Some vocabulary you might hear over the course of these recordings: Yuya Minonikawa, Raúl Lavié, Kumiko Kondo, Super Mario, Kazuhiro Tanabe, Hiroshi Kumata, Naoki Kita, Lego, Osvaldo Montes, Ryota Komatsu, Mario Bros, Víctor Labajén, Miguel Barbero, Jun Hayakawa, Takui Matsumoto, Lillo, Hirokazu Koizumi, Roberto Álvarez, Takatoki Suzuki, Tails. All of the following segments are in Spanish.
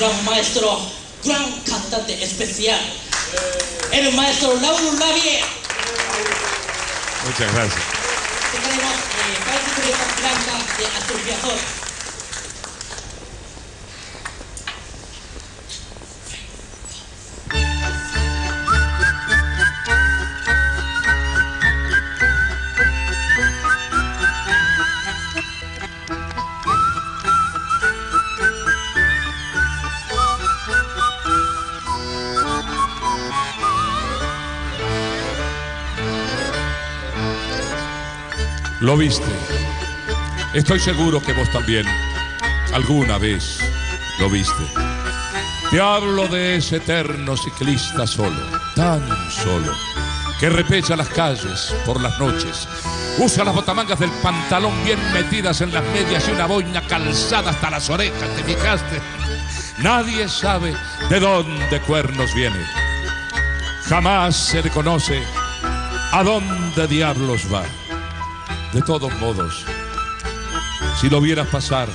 gran maestro, gran cantante especial, el maestro Raúl Lavié. Muchas gracias. Tenemos parte de la planta de Asturviazor. Lo viste, estoy seguro que vos también alguna vez lo viste. Te hablo de ese eterno ciclista solo, tan solo, que repecha las calles por las noches, usa las botamangas del pantalón bien metidas en las medias y una boina calzada hasta las orejas, ¿te fijaste? Nadie sabe de dónde cuernos viene, jamás se le conoce a dónde diablos va. De todos modos, si lo vieras pasar,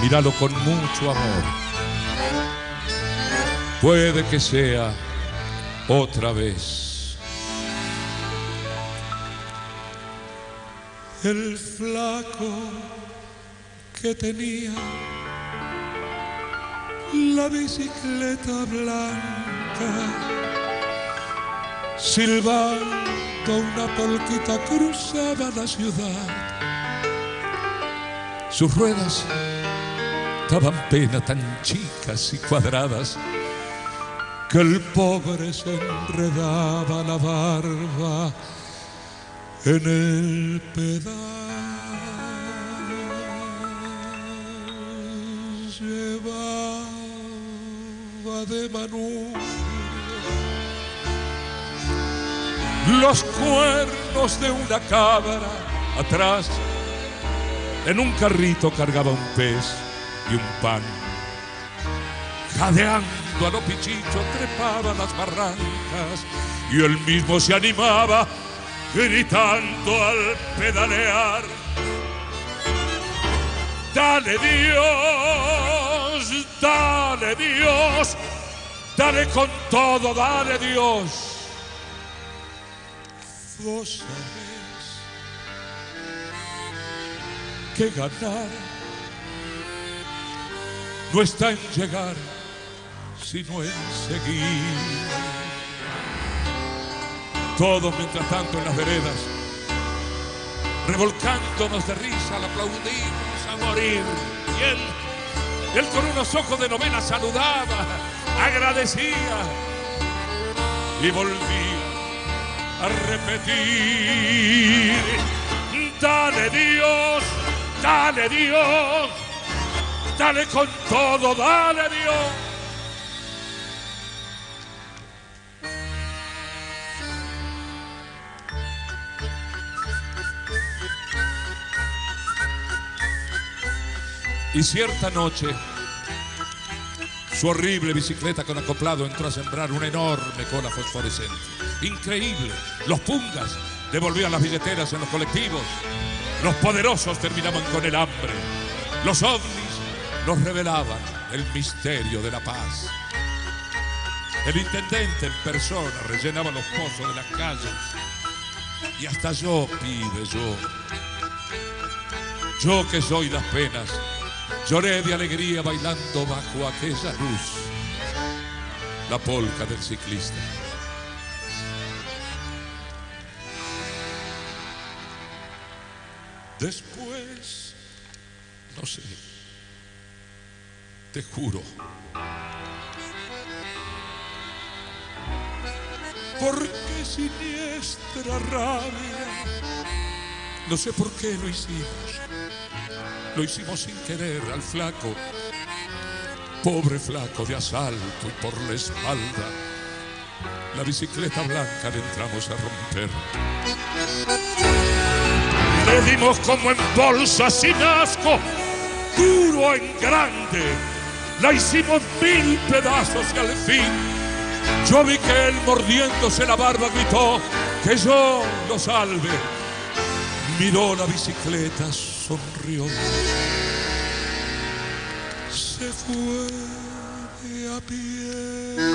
míralo con mucho amor. Puede que sea otra vez el flaco que tenía la bicicleta blanca, silbando una polquita cruzaba la ciudad. Sus ruedas daban pena tan chicas y cuadradas que el pobre se enredaba la barba en el pedal. Llevaba de manubrio los cuernos de una cabra. Atrás, en un carrito cargaba un pez y un pan. Jadeando a lo pichicho trepaba las barrancas y él mismo se animaba gritando al pedalear: dale Dios, dale con todo, dale Dios. Vos sabés que ganar no está en llegar, sino en seguir. Todos mientras tanto en las veredas, revolcándonos de risa, le aplaudimos a morir. Y él con unos ojos de novena saludaba, agradecía y volvía a repetir: dale Dios, dale Dios, dale con todo, dale Dios. Y cierta noche su horrible bicicleta con acoplado entró a sembrar una enorme cola fosforescente. Increíble, los pungas devolvían las billeteras en los colectivos, los poderosos terminaban con el hambre, los ovnis nos revelaban el misterio de la paz. El intendente en persona rellenaba los pozos de las calles y hasta yo, pibe, yo que soy las penas, lloré de alegría bailando bajo aquella luz la polca del ciclista. Después, no sé, te juro, ¿por qué siniestra rabia? No sé por qué lo hicimos. Lo hicimos sin querer al flaco, pobre flaco de asalto y por la espalda. La bicicleta blanca le entramos a romper. Le dimos como en bolsa sin asco, duro en grande. La hicimos mil pedazos y al fin yo vi que él mordiéndose la barba gritó que yo lo salve. Miró la bicicleta, sonrió. se fue a pie.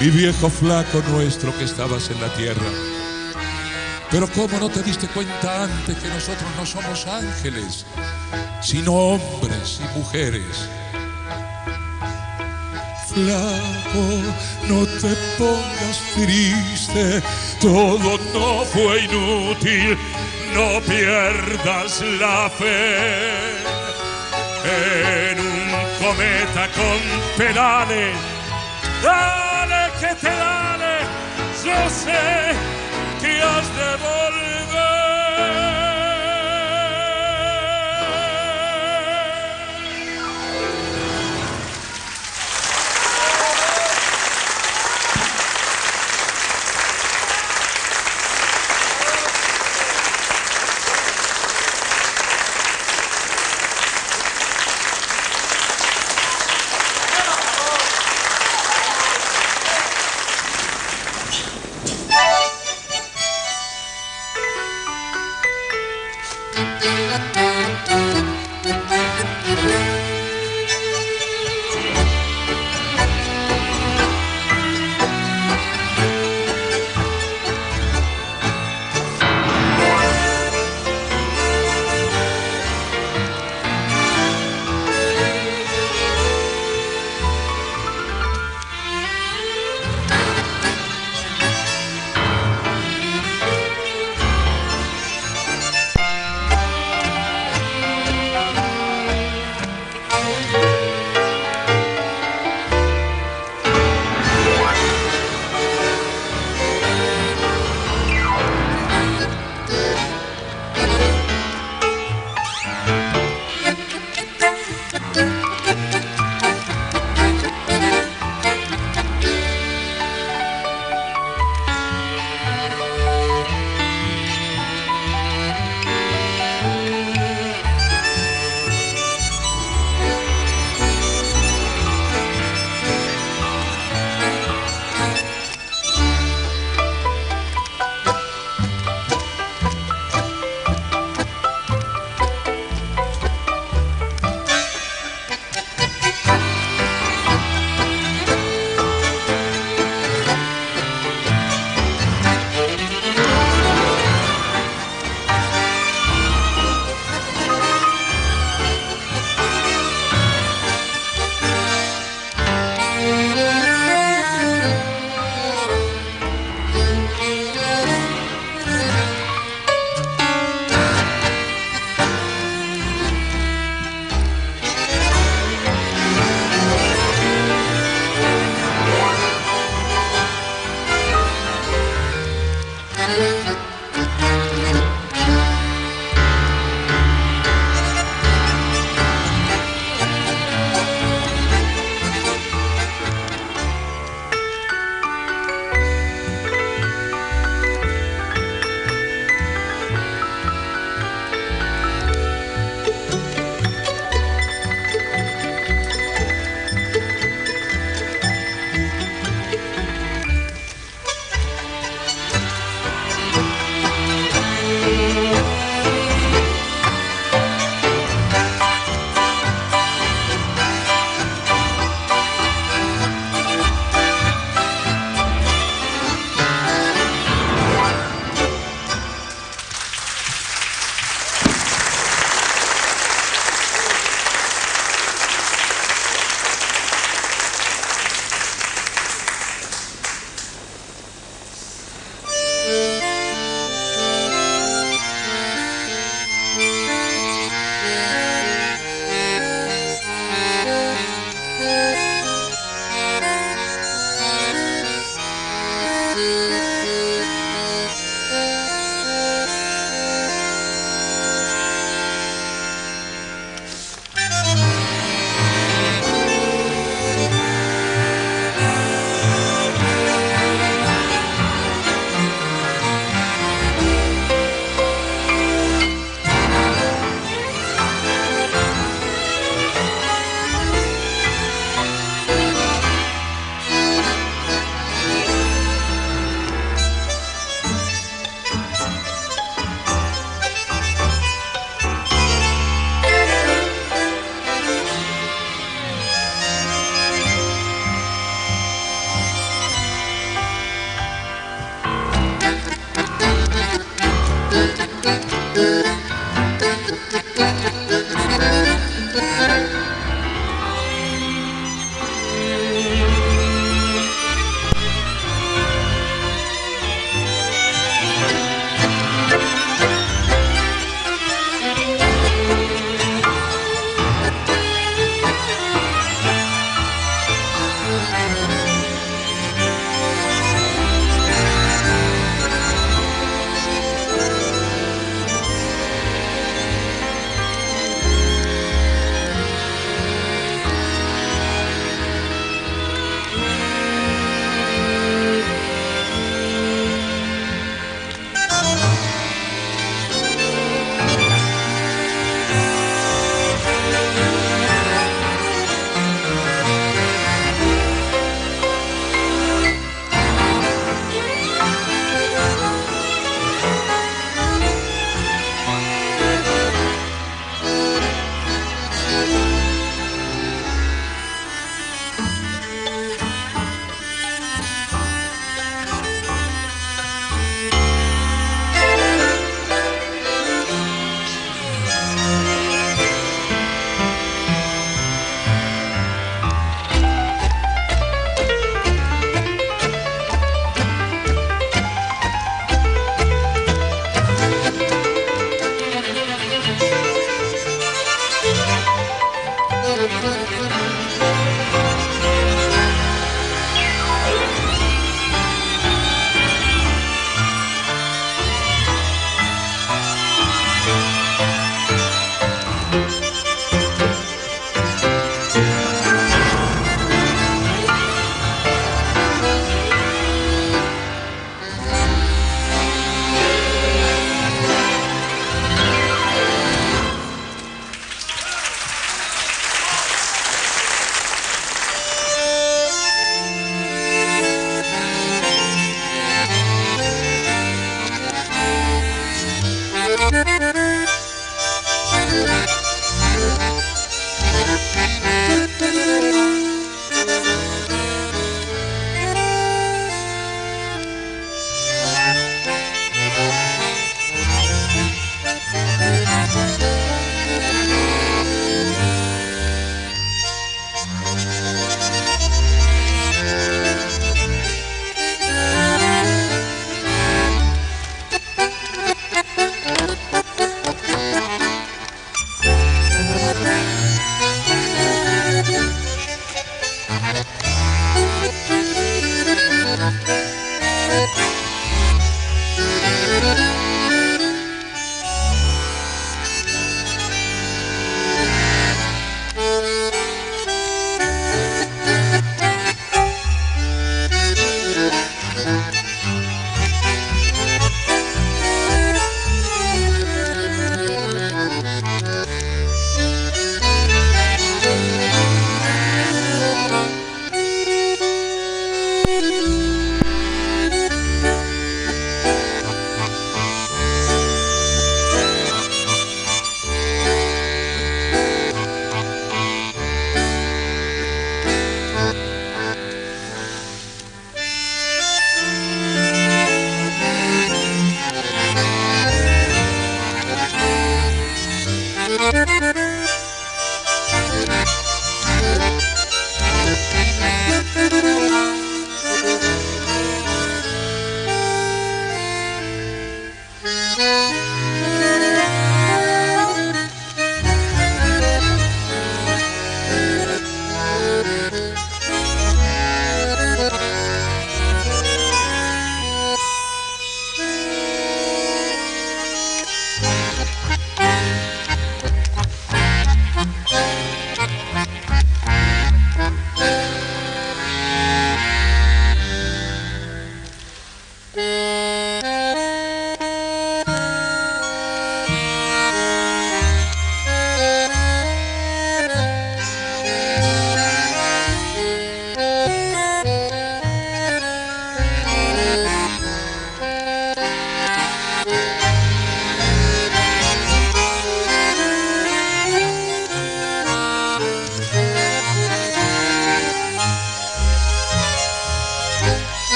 Mi viejo flaco nuestro que estabas en la tierra. Pero cómo no te diste cuenta antes que nosotros no somos ángeles, sino hombres y mujeres. Flaco, no te pongas triste, todo no fue inútil, no pierdas la fe. En un cometa con pedales, dale que te dale, yo sé que has de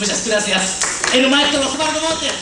Muchas gracias. El maestro Osvaldo Montes.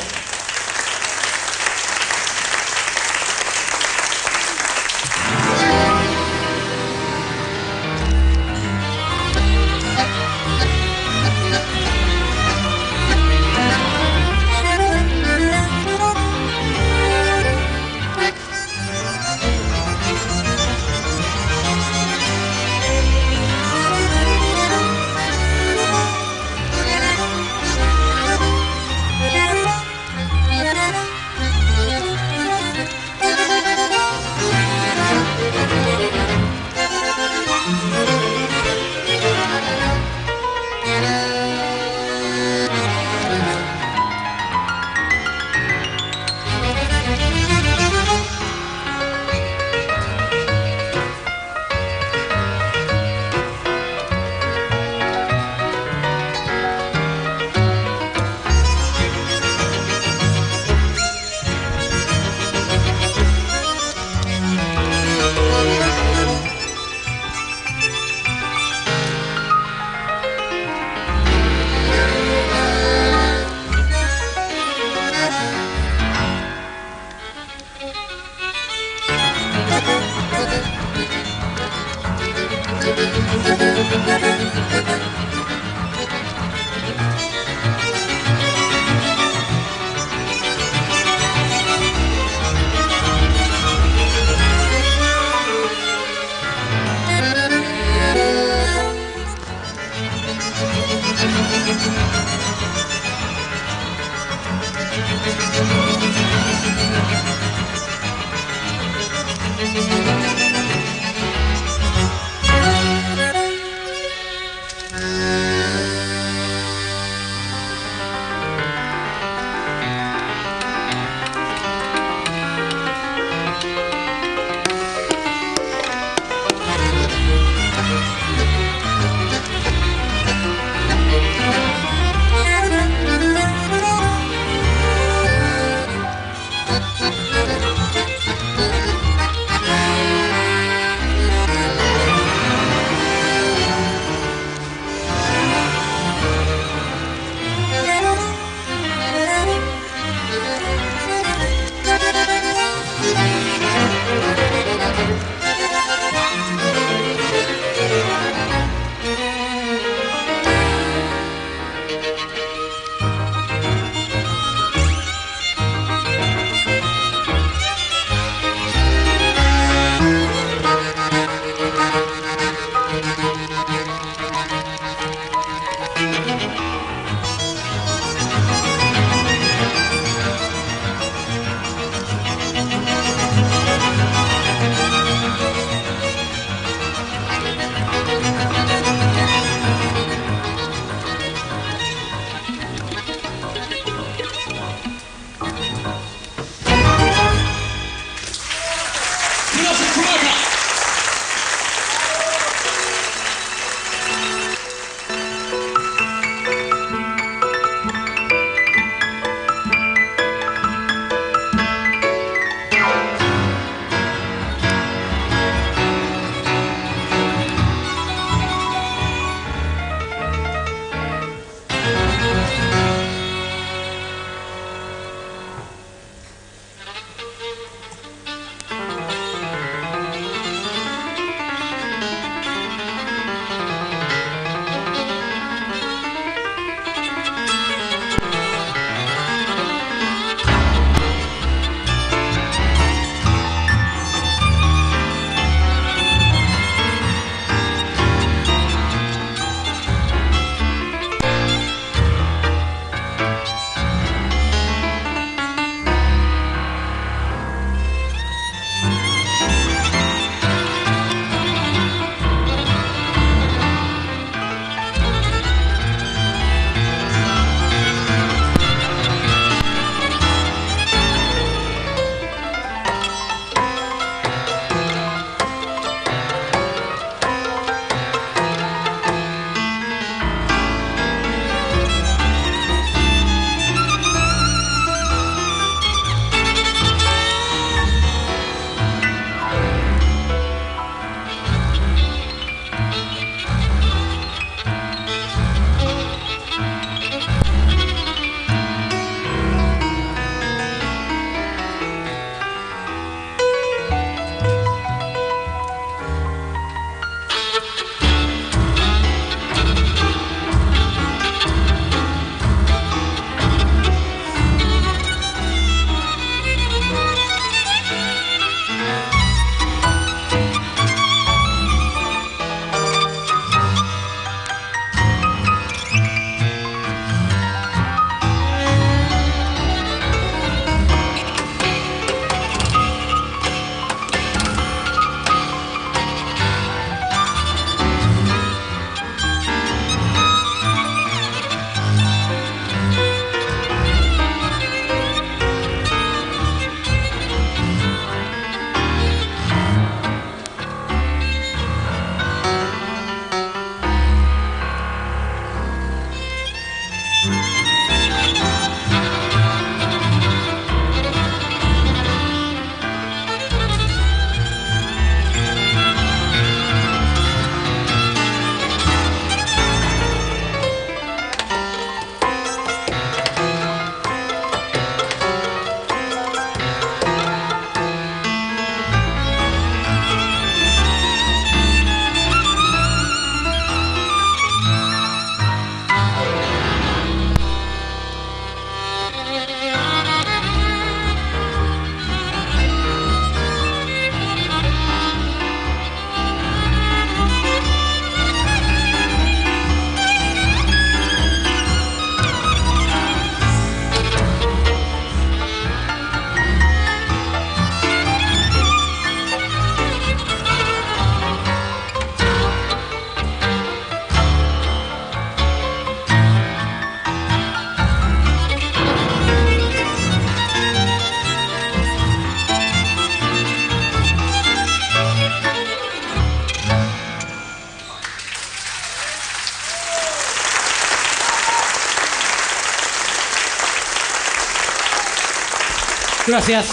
Gracias.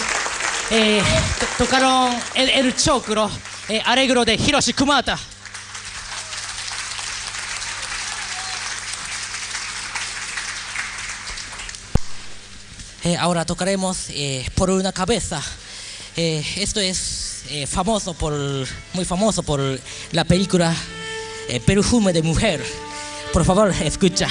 Tocaron el chocro, arreglo de Hiroshi Kumata. Ahora tocaremos Por una cabeza. Esto es muy famoso por la película Perfume de mujer. Por favor, escucha.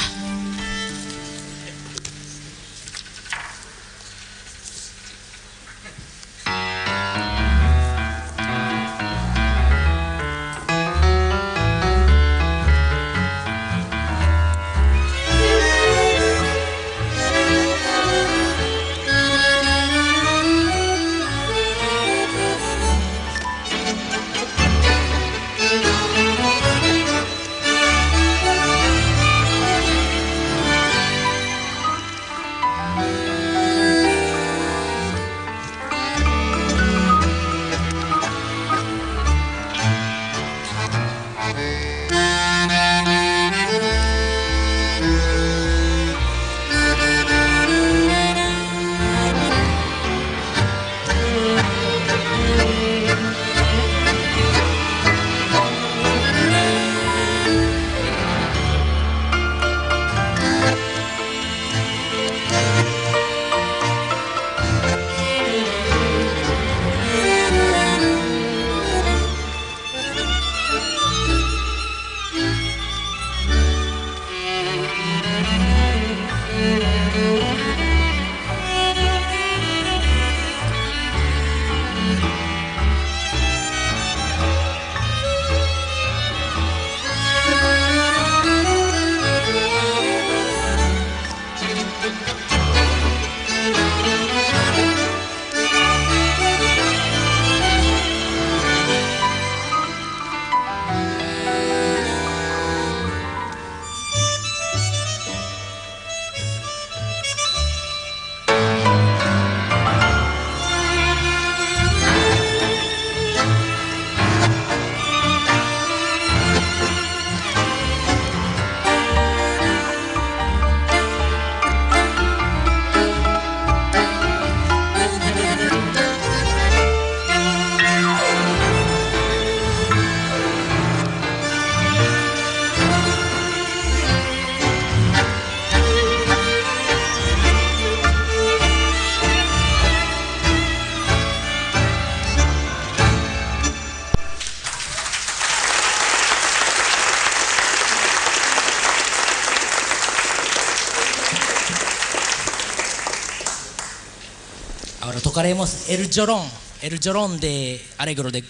Tocaremos El Llorón de arreglo de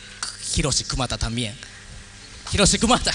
Hiroshi Kumata también. Hiroshi Kumata.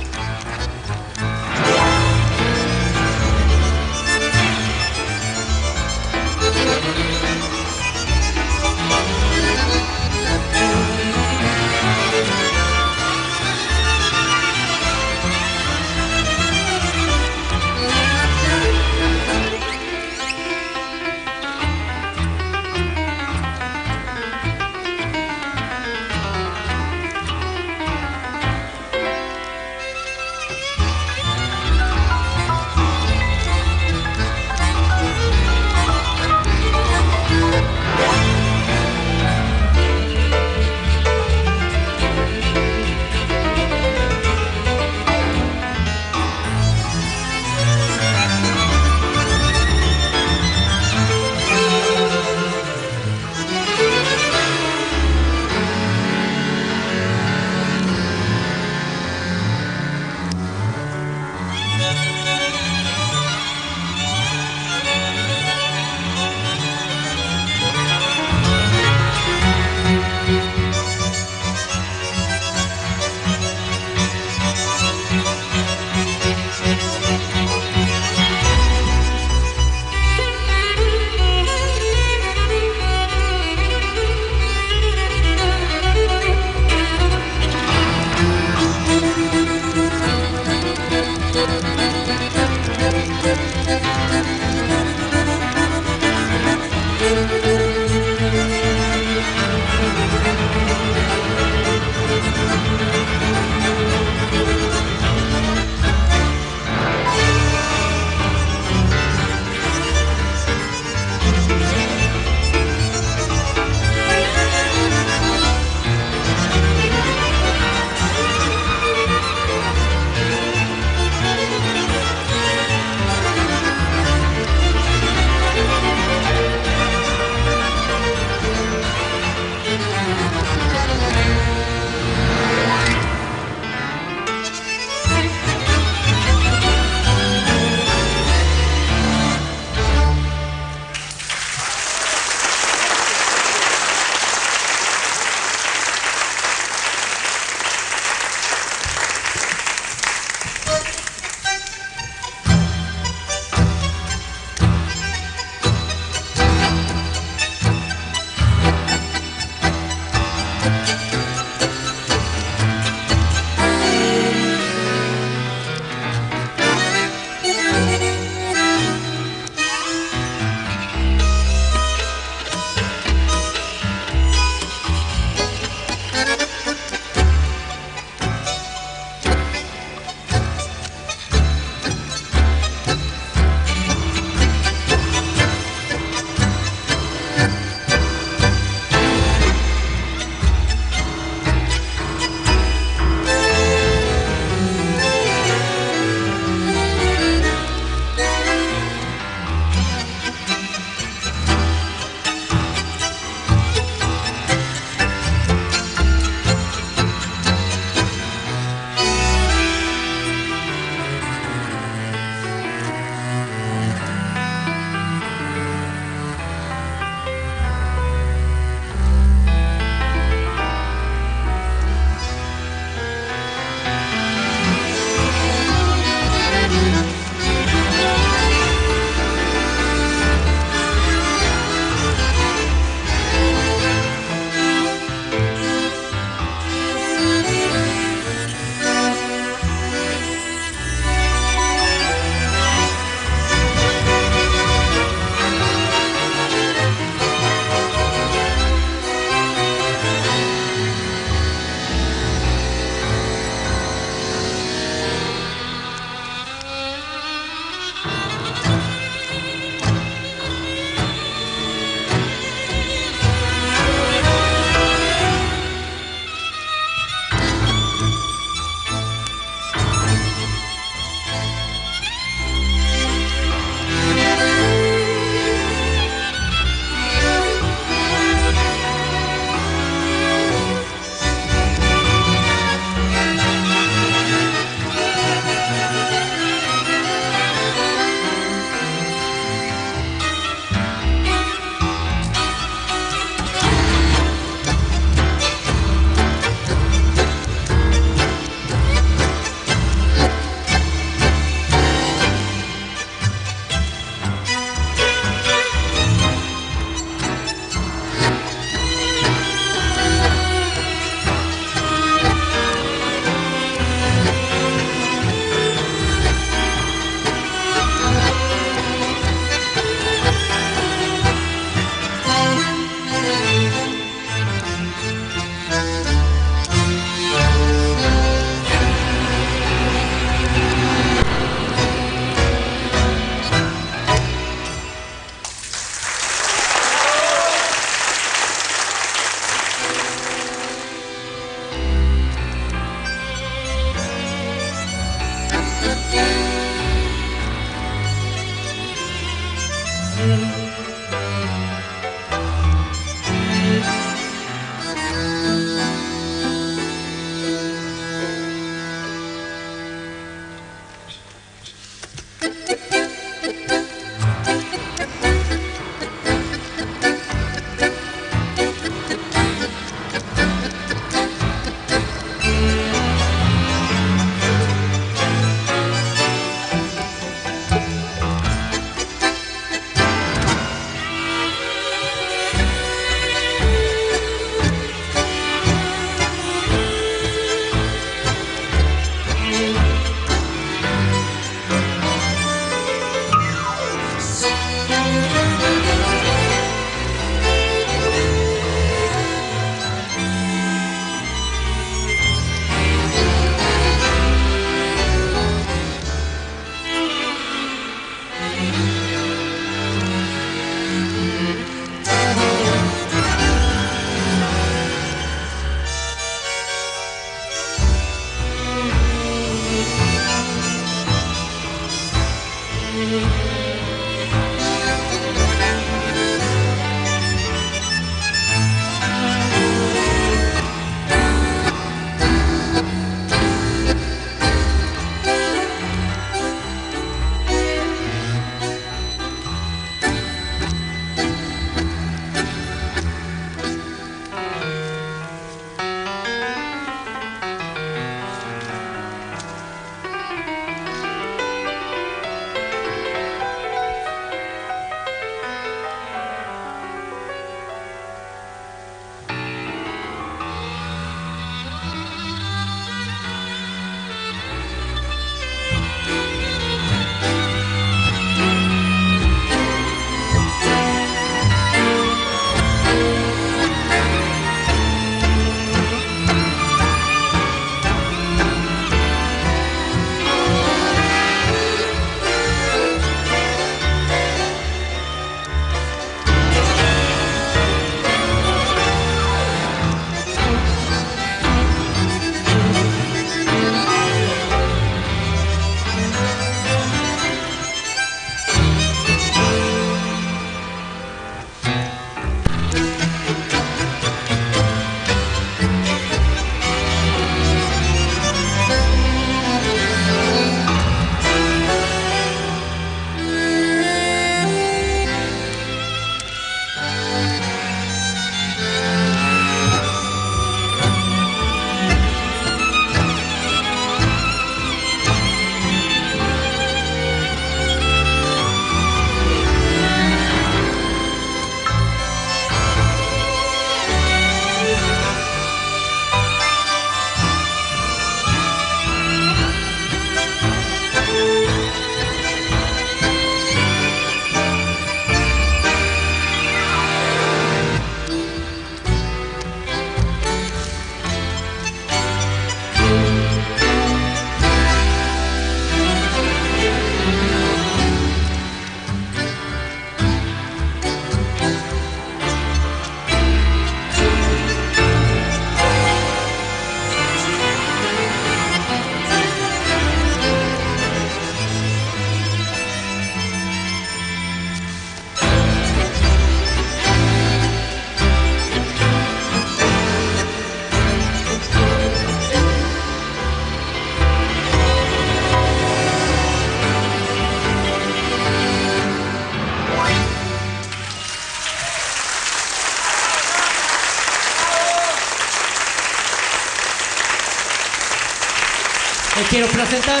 Quiero presentar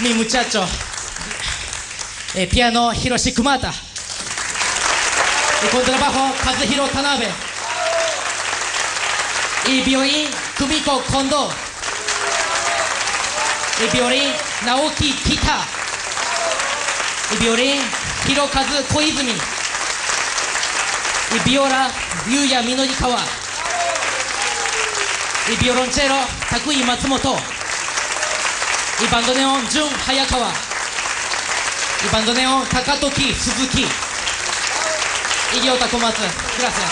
mi muchacho, piano Hiroshi Kumata, y contrabajo Kazuhiro Tanabe, y violín Kumiko Kondo, y violín Naoki Kita, y violín Hirokazu Koizumi, y viola Yuya Minonikawa, y violonchelo Takui Matsumoto, y bandoneón Jun Hayakawa, y bandoneón Takatoki Suzuki, y Ryota Komatsu. Gracias.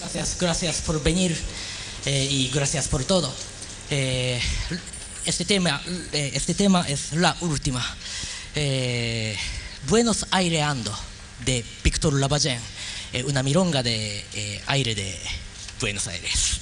Las gracias, gracias por venir y gracias por todo. Este tema es la última. Buenos aireando de Víctor Labajén, una milonga de aire de Buenos Aires.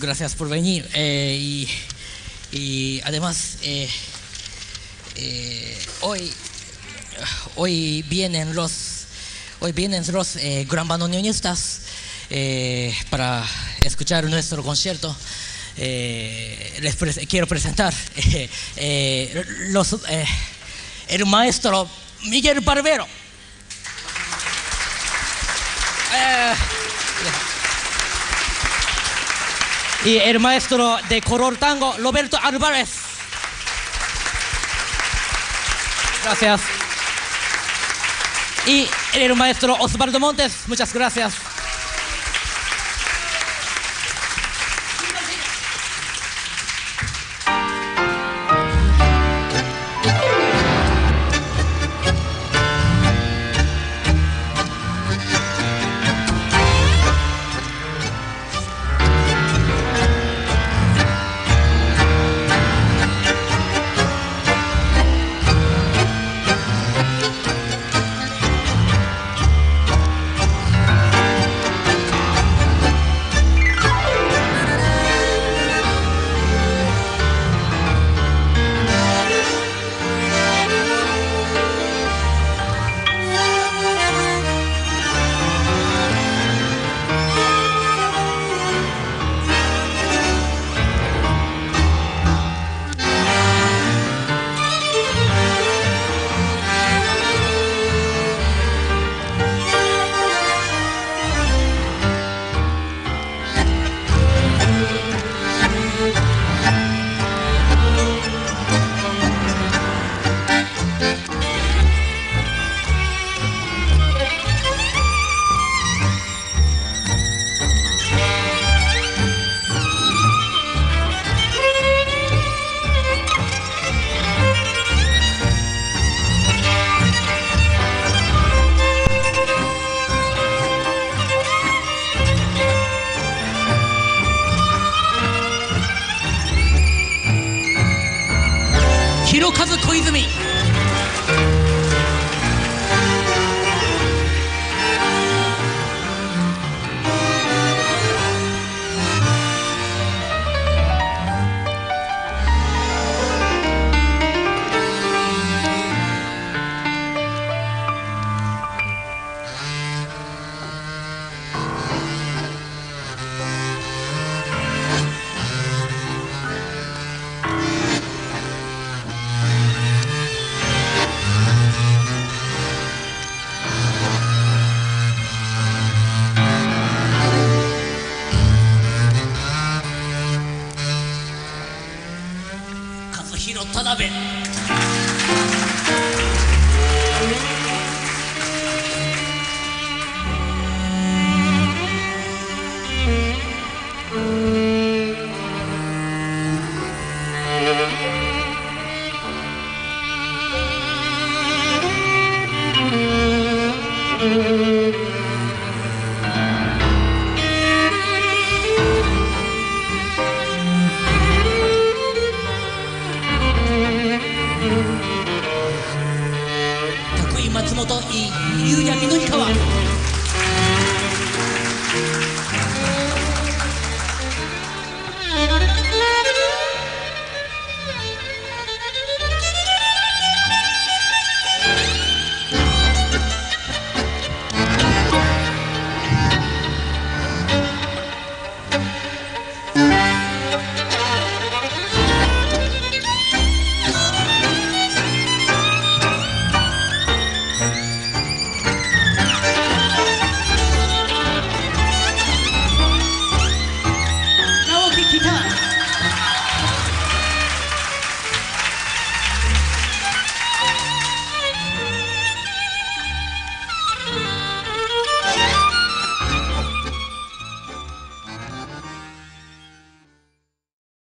Gracias por venir y además hoy vienen los gran bandoneonistas para escuchar nuestro concierto. Quiero presentar el maestro Miguel Barbero. Y el maestro de color tango, Roberto Álvarez. Gracias. Y el maestro Osvaldo Montes, muchas gracias. Tanabe. Takui Matsumoto y Yuya Minonikawa.